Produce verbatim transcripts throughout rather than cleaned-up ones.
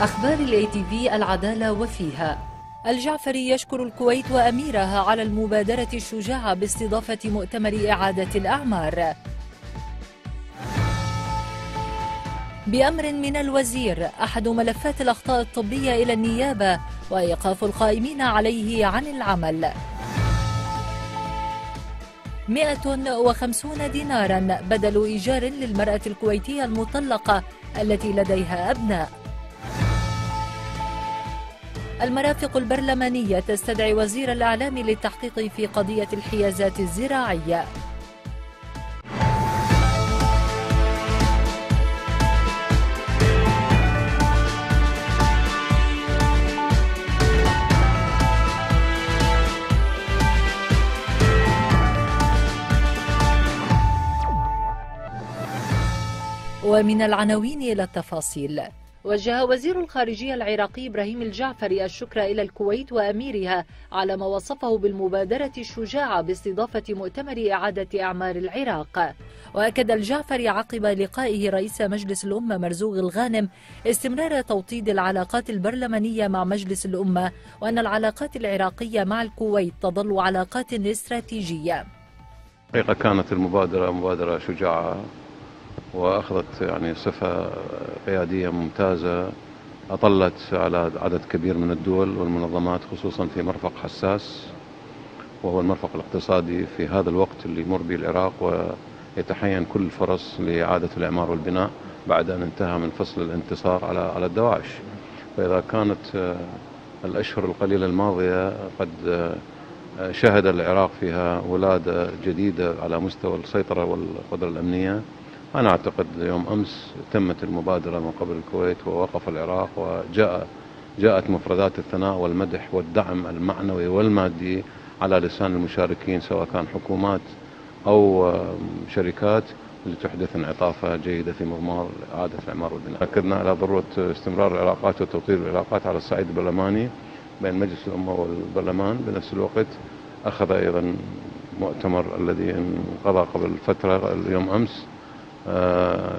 أخبار الاي تي في العدالة وفيها. الجعفري يشكر الكويت وأميرها على المبادرة الشجاعة باستضافة مؤتمر إعادة الأعمار. بأمر من الوزير أحد ملفات الأخطاء الطبية إلى النيابة وإيقاف القائمين عليه عن العمل. مئة وخمسين ديناراً بدل إيجار للمرأة الكويتية المطلقة التي لديها أبناء. المرافق البرلمانية تستدعي وزير الإعلام للتحقيق في قضية الحيازات الزراعية. ومن العناوين إلى التفاصيل. وجه وزير الخارجية العراقي إبراهيم الجعفري الشكر إلى الكويت وأميرها على ما وصفه بالمبادرة الشجاعة باستضافة مؤتمر إعادة أعمار العراق. وأكد الجعفري عقب لقائه رئيس مجلس الأمة مرزوغ الغانم استمرار توطيد العلاقات البرلمانية مع مجلس الأمة، وأن العلاقات العراقية مع الكويت تظل علاقات استراتيجية. حقيقة كانت المبادرة مبادرة شجاعة واخذت يعني صفه قياديه ممتازه، اطلت على عدد كبير من الدول والمنظمات، خصوصا في مرفق حساس وهو المرفق الاقتصادي في هذا الوقت اللي يمر به العراق، ويتحين كل الفرص لاعاده الاعمار والبناء بعد ان انتهى من فصل الانتصار على على الدواعش. فاذا كانت الاشهر القليله الماضيه قد شهد العراق فيها ولاده جديده على مستوى السيطره والقدره الامنيه، أنا أعتقد يوم أمس تمت المبادرة من قبل الكويت ووقف العراق، وجاء جاءت مفردات الثناء والمدح والدعم المعنوي والمادي على لسان المشاركين، سواء كان حكومات أو شركات، لتحدث انعطافة جيدة في مضمار إعادة الإعمار والبناء. أكدنا على ضرورة استمرار العلاقات وتوطيد العلاقات على الصعيد البرلماني بين مجلس الأمة والبرلمان. بنفس الوقت أخذ أيضا مؤتمر الذي انقضى قبل فترة اليوم أمس، آه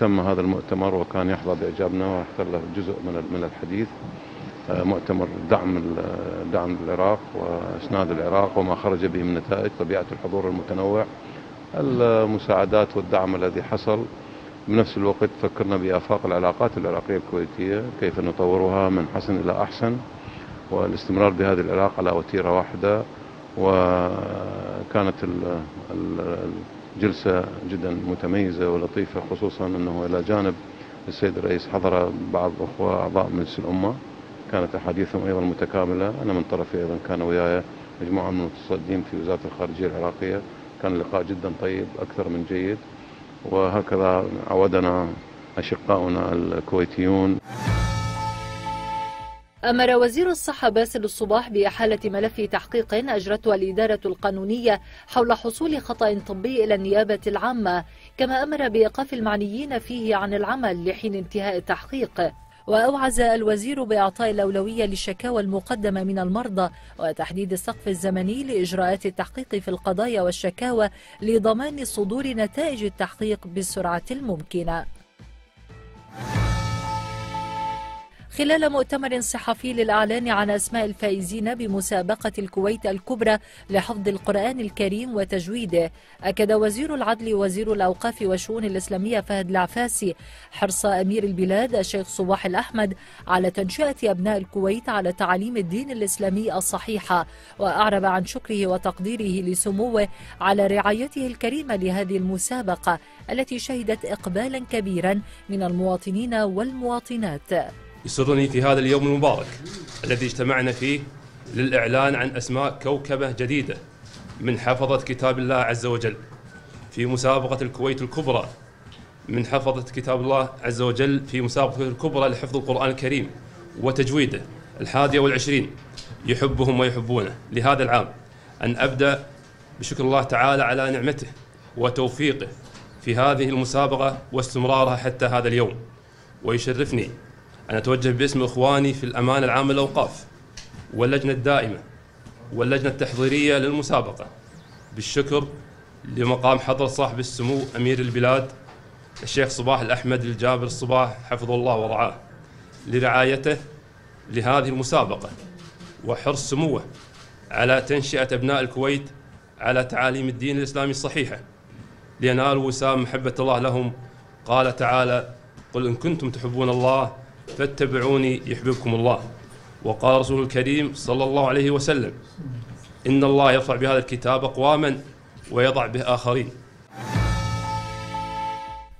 تم هذا المؤتمر وكان يحظى بإعجابنا واحتل له جزء من من الحديث، آه مؤتمر دعم دعم العراق وإسناد العراق وما خرج به من نتائج، طبيعة الحضور المتنوع، المساعدات والدعم الذي حصل. بنفس الوقت فكرنا بآفاق العلاقات العراقية الكويتية، كيف نطورها من حسن إلى أحسن، والاستمرار بهذه العلاقة على وتيرة واحدة. وكانت ال ال ال جلسة جدا متميزة ولطيفة، خصوصا أنه إلى جانب السيد الرئيس حضر بعض أخوة أعضاء مجلس الأمة، كانت أحاديثهم أيضا متكاملة. أنا من طرفي أيضا كان وياي مجموعة من المتصدين في وزارة الخارجية العراقية، كان لقاء جدا طيب أكثر من جيد، وهكذا عودنا أشقاؤنا الكويتيون. أمر وزير الصحة باسل الصباح بإحالة ملف تحقيق أجرته الإدارة القانونية حول حصول خطأ طبي إلى النيابة العامة، كما أمر بإيقاف المعنيين فيه عن العمل لحين انتهاء التحقيق. وأوعز الوزير بإعطاء الأولوية للشكاوى المقدمة من المرضى وتحديد السقف الزمني لإجراءات التحقيق في القضايا والشكاوى لضمان صدور نتائج التحقيق بالسرعة الممكنة. خلال مؤتمر صحفي للإعلان عن أسماء الفائزين بمسابقة الكويت الكبرى لحفظ القرآن الكريم وتجويده، أكد وزير العدل ووزير الأوقاف والشؤون الإسلامية فهد العفاسي حرص أمير البلاد الشيخ صباح الأحمد على تنشئة أبناء الكويت على تعليم الدين الإسلامي الصحيحة، وأعرب عن شكره وتقديره لسموه على رعايته الكريمة لهذه المسابقة التي شهدت إقبالا كبيرا من المواطنين والمواطنات. يسرني في هذا اليوم المبارك الذي اجتمعنا فيه للإعلان عن أسماء كوكبة جديدة من حفظة كتاب الله عز وجل في مسابقة الكويت الكبرى، من حفظة كتاب الله عز وجل في مسابقة الكبرى لحفظ القرآن الكريم وتجويده الحادية والعشرين، يحبهم ويحبونه. لهذا العام أن أبدأ بشكر الله تعالى على نعمته وتوفيقه في هذه المسابقة واستمرارها حتى هذا اليوم، ويشرفني أنا أتوجه باسم إخواني في الأمانة العامة للأوقاف واللجنة الدائمة واللجنة التحضيرية للمسابقة بالشكر لمقام حضرة صاحب السمو أمير البلاد الشيخ صباح الأحمد الجابر الصباح حفظه الله ورعاه لرعايته لهذه المسابقة وحرص سموه على تنشئة أبناء الكويت على تعاليم الدين الإسلامي الصحيحة لينالوا وسام محبة الله لهم. قال تعالى: قل إن كنتم تحبون الله فاتبعوني يحببكم الله. وقال رسول الكريم صلى الله عليه وسلم: إن الله يرفع بهذا الكتاب أقواما ويضع به آخرين.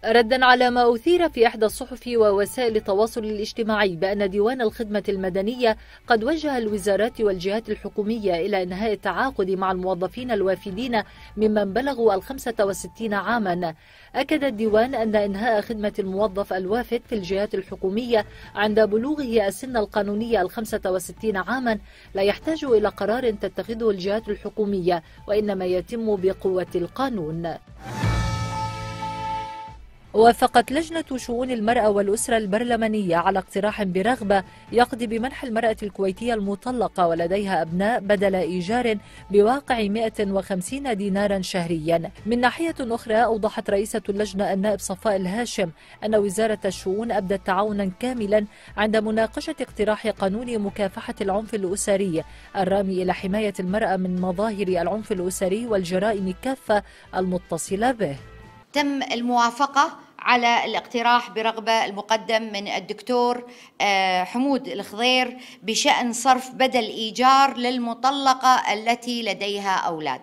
رداً على ما أثير في إحدى الصحف ووسائل التواصل الاجتماعي بأن ديوان الخدمة المدنية قد وجه الوزارات والجهات الحكومية إلى إنهاء التعاقد مع الموظفين الوافدين ممن بلغوا الخمسة وستين عاماً، أكد الديوان أن إنهاء خدمة الموظف الوافد في الجهات الحكومية عند بلوغه السن القانوني الخمسة وستين عاماً لا يحتاج إلى قرار تتخذه الجهات الحكومية وإنما يتم بقوة القانون. وافقت لجنة شؤون المرأة والأسرة البرلمانية على اقتراح برغبة يقضي بمنح المرأة الكويتية المطلقة ولديها أبناء بدل إيجار بواقع مئة وخمسين دينارا شهريا. من ناحية أخرى، أوضحت رئيسة اللجنة النائب صفاء الهاشم أن وزارة الشؤون أبدت تعاونا كاملا عند مناقشة اقتراح قانون مكافحة العنف الأسري الرامي إلى حماية المرأة من مظاهر العنف الأسري والجرائم كافة المتصلة به. تم الموافقة على الاقتراح برغبة المقدم من الدكتور حمود الخضير بشأن صرف بدل إيجار للمطلقة التي لديها أولاد.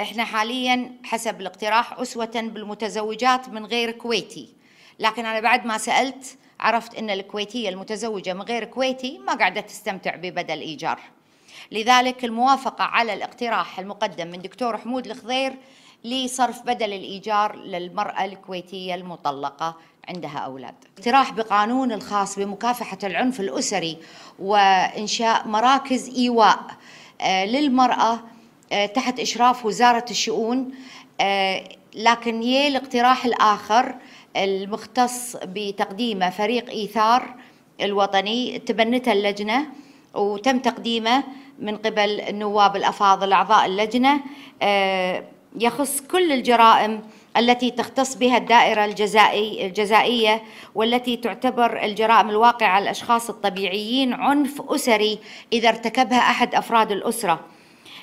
احنا حاليا حسب الاقتراح أسوة بالمتزوجات من غير كويتي، لكن أنا بعد ما سألت عرفت أن الكويتية المتزوجة من غير كويتي ما قاعدة تستمتع ببدل إيجار، لذلك الموافقة على الاقتراح المقدم من دكتور حمود الخضير لصرف بدل الإيجار للمرأة الكويتية المطلقة عندها أولاد. اقتراح بقانون الخاص بمكافحة العنف الأسري وإنشاء مراكز إيواء للمرأة تحت إشراف وزارة الشؤون، لكن يه الاقتراح الآخر المختص بتقديمه فريق إيثار الوطني تبنته اللجنة وتم تقديمه من قبل النواب الأفاضل أعضاء اللجنة، يخص كل الجرائم التي تختص بها الدائرة الجزائية والتي تعتبر الجرائم الواقعة على الأشخاص الطبيعيين عنف أسري إذا ارتكبها أحد أفراد الأسرة.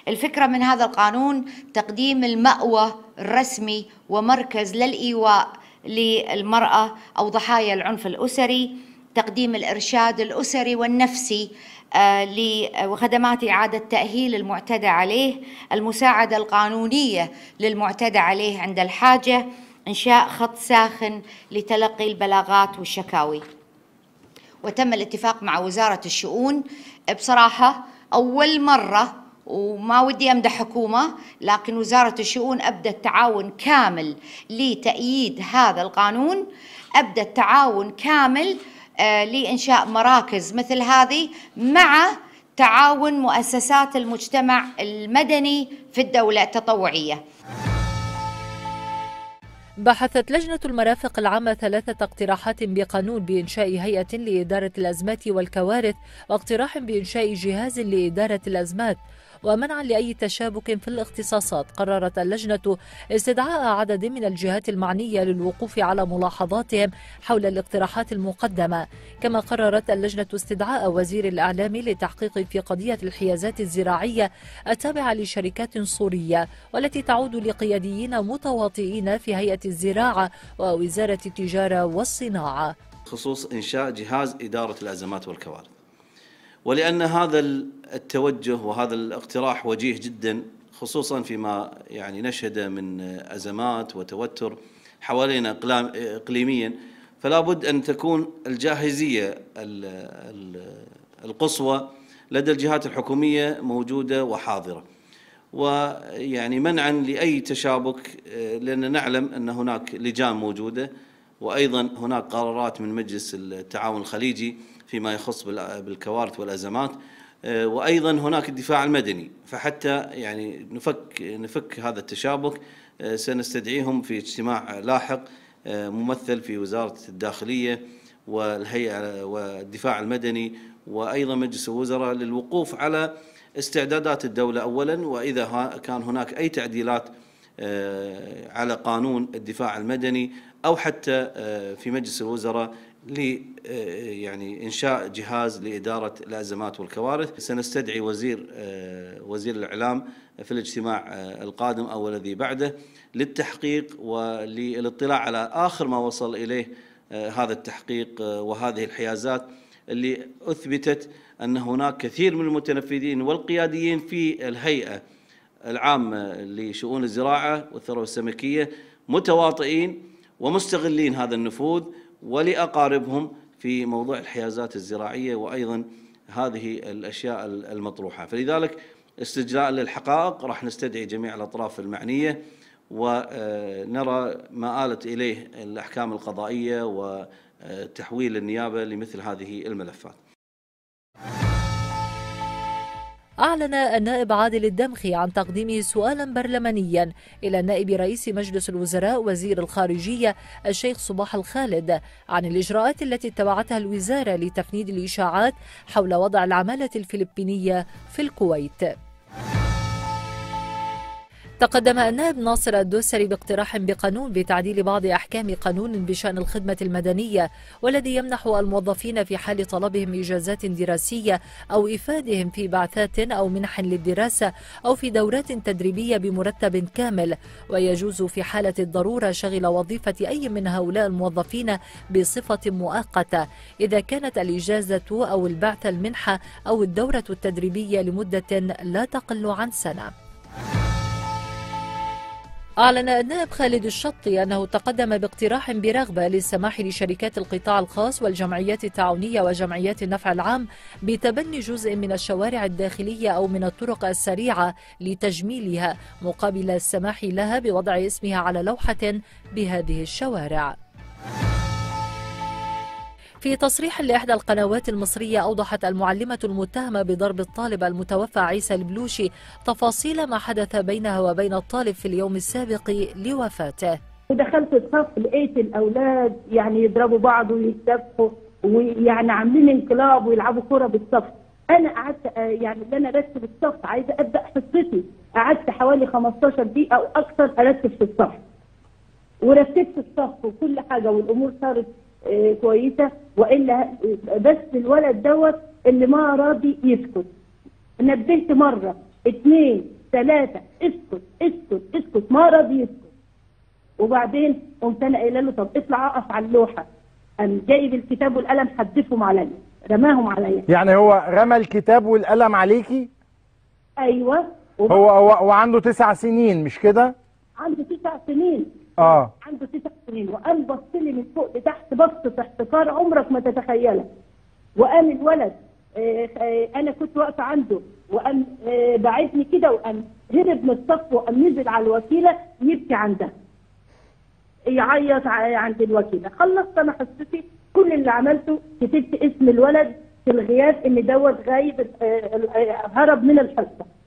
الفكرة من هذا القانون تقديم المأوى الرسمي ومركز للإيواء للمرأة أو ضحايا العنف الأسري، تقديم الإرشاد الأسري والنفسي وخدمات إعادة تأهيل المعتدى عليه، المساعدة القانونية للمعتدى عليه عند الحاجة، إنشاء خط ساخن لتلقي البلاغات والشكاوي. وتم الاتفاق مع وزارة الشؤون. بصراحة أول مرة وما ودي أمدح حكومة، لكن وزارة الشؤون أبدت تعاون كامل لتأييد هذا القانون، أبدت تعاون كامل لإنشاء مراكز مثل هذه مع تعاون مؤسسات المجتمع المدني في الدولة التطوعية. بحثت لجنة المرافق العامة ثلاثة اقتراحات بقانون بإنشاء هيئة لإدارة الأزمات والكوارث، واقتراح بإنشاء جهاز لإدارة الأزمات، ومنعا لأي تشابك في الاختصاصات. قررت اللجنة استدعاء عدد من الجهات المعنية للوقوف على ملاحظاتهم حول الاقتراحات المقدمة، كما قررت اللجنة استدعاء وزير الإعلام لتحقيق في قضية الحيازات الزراعية التابعة لشركات سورية والتي تعود لقياديين متواطئين في هيئة الزراعة ووزارة التجارة والصناعة بخصوص إنشاء جهاز إدارة الأزمات والكوارث. ولأن هذا التوجه وهذا الاقتراح وجيه جدا، خصوصا فيما يعني نشهد من أزمات وتوتر حوالينا إقليميا، فلا بد أن تكون الجاهزية القصوى لدى الجهات الحكومية موجودة وحاضرة، ويعني منعا لأي تشابك، لأن نعلم أن هناك لجان موجودة وأيضا هناك قرارات من مجلس التعاون الخليجي فيما يخص بالكوارث والأزمات، وأيضا هناك الدفاع المدني، فحتى يعني نفك نفك هذا التشابك سنستدعيهم في اجتماع لاحق ممثل في وزارة الداخلية والهيئة والدفاع المدني وأيضا مجلس الوزراء للوقوف على استعدادات الدولة أولا، وإذا كان هناك أي تعديلات على قانون الدفاع المدني أو حتى في مجلس الوزراء ل يعني إنشاء جهاز لإدارة الأزمات والكوارث. سنستدعي وزير وزير الإعلام في الاجتماع القادم أو الذي بعده للتحقيق وللاطلاع على آخر ما وصل إليه هذا التحقيق وهذه الحيازات اللي أثبتت أن هناك كثير من المتنفذين والقياديين في الهيئة العامة لشؤون الزراعة والثروة السمكية متواطئين ومستغلين هذا النفوذ ولأقاربهم في موضوع الحيازات الزراعية وأيضا هذه الأشياء المطروحة. فلذلك استجلاء للحقائق راح نستدعي جميع الأطراف المعنية ونرى ما آلت إليه الأحكام القضائية وتحويل النيابة لمثل هذه الملفات. أعلن النائب عادل الدمخي عن تقديم سؤالا برلمانيا إلى نائب رئيس مجلس الوزراء وزير الخارجية الشيخ صباح الخالد عن الإجراءات التي اتبعتها الوزارة لتفنيد الإشاعات حول وضع العمالة الفلبينية في الكويت. تقدم النائب ناصر الدوسري باقتراح بقانون بتعديل بعض أحكام قانون بشأن الخدمة المدنية والذي يمنح الموظفين في حال طلبهم إجازات دراسية أو إفادهم في بعثات أو منح للدراسة أو في دورات تدريبية بمرتب كامل، ويجوز في حالة الضرورة شغل وظيفة أي من هؤلاء الموظفين بصفة مؤقتة إذا كانت الإجازة أو البعثة المنحة أو الدورة التدريبية لمدة لا تقل عن سنة. أعلن النائب خالد الشطي أنه تقدم باقتراح برغبة للسماح لشركات القطاع الخاص والجمعيات التعاونية وجمعيات النفع العام بتبني جزء من الشوارع الداخلية أو من الطرق السريعة لتجميلها مقابل السماح لها بوضع اسمها على لوحة بهذه الشوارع. في تصريح لإحدى القنوات المصرية أوضحت المعلمة المتهمة بضرب الطالب المتوفى عيسى البلوشي تفاصيل ما حدث بينها وبين الطالب في اليوم السابق لوفاته. دخلت الصف لقيت الأولاد يعني يضربوا بعض ويتفقوا ويعني عاملين انقلاب ويلعبوا كرة بالصف. أنا قعدت يعني اللي أنا أرتب الصف، عايزة أبدأ حصتي، قعدت حوالي خمستاشر دقيقة أو أكثر أرتب في الصف. ورتبت الصف وكل حاجة والأمور صارت كويسه، والا بس الولد دوت اللي ما راضي يسكت. نبهت مره اثنين ثلاثه اسكت اسكت اسكت ما راضي يسكت. وبعدين قمت انا قايله له طب اطلع اقف على اللوحه. قام جايب الكتاب والقلم حدفهم عليا، رماهم عليا. يعني هو رمى الكتاب والقلم عليكي؟ ايوه. هو هو وعنده تسع سنين مش كده؟ عنده تسع سنين. اه عنده تسع سنين. وقام بص لي من فوق لتحت بصه احتقار عمرك ما تتخيله. وقام الولد آه آه انا كنت واقفه عنده وقام آه باعتني كده وقام هرب من الصف وقام نزل على الوكيله يبكي عندها. يعيط عند الوكيله. خلصت انا حصتي، كل اللي عملته كتبت اسم الولد في الغياب ان دوت غايب آه هرب من الحصه.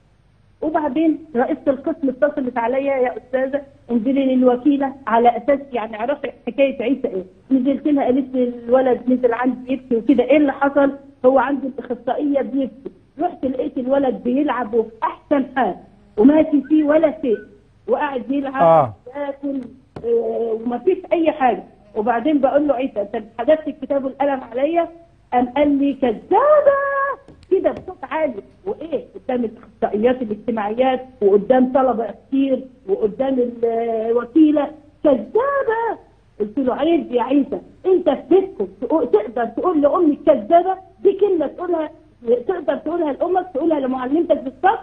وبعدين رئيسة القسم اتصلت عليا يا استاذه انزلي للوكيله على اساس يعني اعرفي حكايه عيسى ايه. نزلت لها قالت لي الولد نزل عندي يبكي وكده، ايه اللي حصل؟ هو عنده الاخصائيه بيبكي. رحت لقيت الولد بيلعب وفي احسن حال وماشي فيه ولا شيء وقاعد يلعب آه. وياكل ومفيش اي حاجه. وبعدين بقول له عيسى انت حذفت الكتاب والقلم عليا؟ قام قال لي كذابه كده بصوت عالي، وايه قدام الاخصائيات الاجتماعيات وقدام طلبه كتير وقدام الوكيله كذابه. قلت له عيب يا عيسى انت في بيتكم تقدر تقول لامك كذابه؟ دي كلمه تقولها تقدر تقولها لامك تقولها لمعلمتك بالصف؟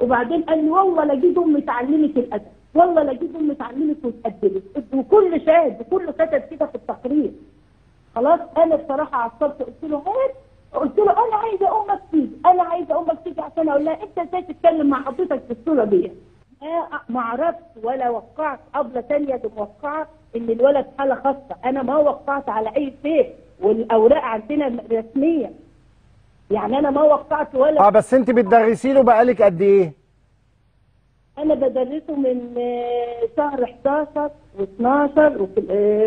وبعدين قال لي والله لا جيت امي تعلمك الادب، والله لا جيت امي تعلمك وتقدمك، وكل شاهد وكله كتب كده في التقرير. خلاص انا بصراحه عصبت قلت له هات قلت له انا عايزه امك تيجي، انا عايزه امك تيجي عشان اقول لها انت ازاي تتكلم مع حضرتك بالصوره دي؟ ما اعرفش ولا وقعت قبله ثانيه موقعه ان الولد حاله خاصه، انا ما وقعت على اي شيء والاوراق عندنا رسميه. يعني انا ما وقعت ولا اه بس انت بتدرسي له بقالك قد ايه؟ انا بدرسه من شهر احداشر واثناشر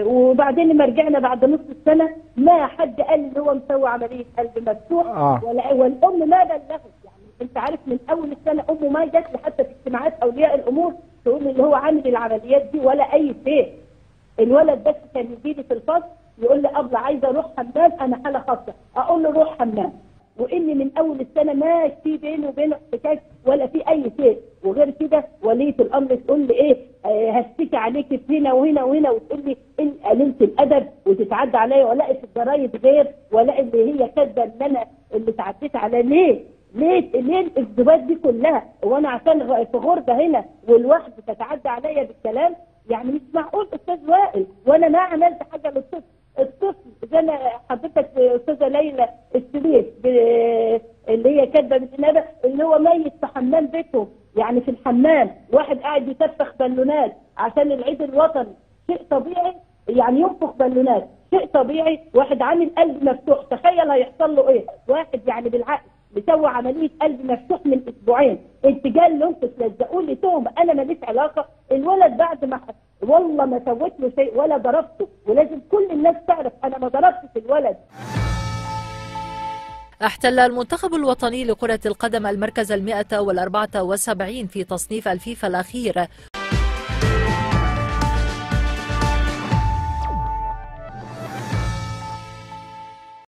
وبعدين لما رجعنا بعد نص السنه ما حد قال ان هو مسوي عمليه قلب مفتوح آه. ولا والام ما بلغت. يعني انت عارف من اول السنه امه ما جت حتى في اجتماعات اولياء الامور تقول ان هو عامل العمليات دي ولا اي شيء. الولد بس كان يجي لي في الفصل يقول لي ابله عايزه اروح حمام، انا حاله خاصه، اقول له روح حمام. واني من اول السنه ماشي بيني وبين حكايه ولا في اي شيء. وغير كده وليه الامر تقول لي ايه هشتكي عليك هنا وهنا وهنا، وتقول لي ان قللت الادب وتتعدى عليا، ولا الجرايد غير ولا اللي هي كاتبه ان انا اللي اتعديت على ليه؟ ليه ليه الانضباط دي كلها؟ وانا عشان في غربه هنا والواحد تتعدى عليا بالكلام؟ يعني مش معقول استاذ وائل، وانا ما عملت حاجه للطفل. الطفل زي ما حضرتك استاذه ليلى الشريف اللي هي كاتبه بالانابه اللي هو ميت في حمام بيتهم، يعني في الحمام واحد قاعد يتفخ بالونات عشان العيد الوطني، شيء طبيعي يعني ينفخ بالونات، شيء طبيعي، واحد عامل قلب مفتوح، تخيل هيحصل له ايه؟ واحد يعني بالعقل مسوي عمليه قلب مفتوح من اسبوعين، انتجال لهم تلزقوا لي تهمه انا ماليش علاقه، الولد بعد ما والله ما سويت له شيء ولا ضربته، ولازم كل الناس تعرف انا ما ضربتش الولد. احتل المنتخب الوطني لكرة القدم المركز المائة والأربعة وسبعين في تصنيف الفيفا الأخير،